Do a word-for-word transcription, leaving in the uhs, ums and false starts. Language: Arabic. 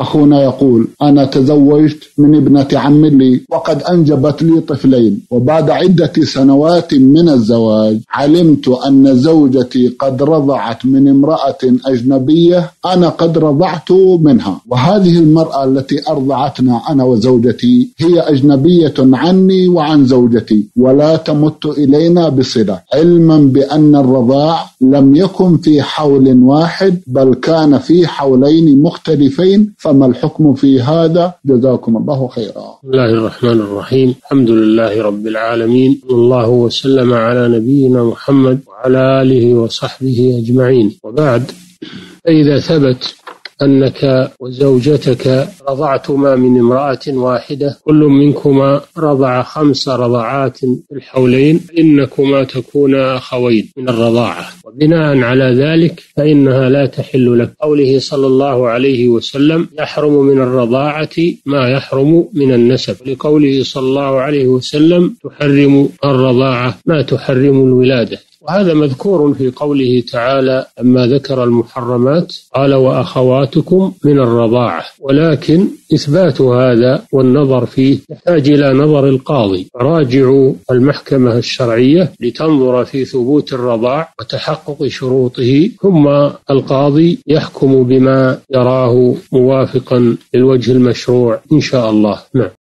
أخونا يقول: أنا تزوجت من ابنة عم لي وقد أنجبت لي طفلين، وبعد عدة سنوات من الزواج علمت أن زوجتي قد رضعت من امرأة أجنبية أنا قد رضعت منها، وهذه المرأة التي أرضعتنا أنا وزوجتي هي أجنبية عني وعن زوجتي ولا تمت إلينا بصلة، علما بأن الرضاع لم يكن في حول واحد بل كان في حولين مختلفين، فما الحكم في هذا؟ جزاكم الله خيرا. بسم الله الرحمن الرحيم، الحمد لله رب العالمين، والله وسلم على نبينا محمد وعلى آله وصحبه أجمعين، وبعد. إذا ثبت أنك وزوجتك رضعتما من امرأة واحدة، كل منكما رضع خمس رضعات في الحولين، إنكما تكونا أخوين من الرضاعة، وبناء على ذلك فإنها لا تحل لك. قوله صلى الله عليه وسلم: يحرم من الرضاعة ما يحرم من النسب، لقوله صلى الله عليه وسلم: تحرم الرضاعة ما تحرم الولادة. وهذا مذكور في قوله تعالى لما ذكر المحرمات قال: وأخواتكم من الرضاعة، ولكن إثبات هذا والنظر فيه يحتاج إلى نظر القاضي. راجعوا المحكمة الشرعية لتنظر في ثبوت الرضاع وتحقق شروطه، ثم القاضي يحكم بما يراه موافقا للوجه المشروع إن شاء الله. نعم.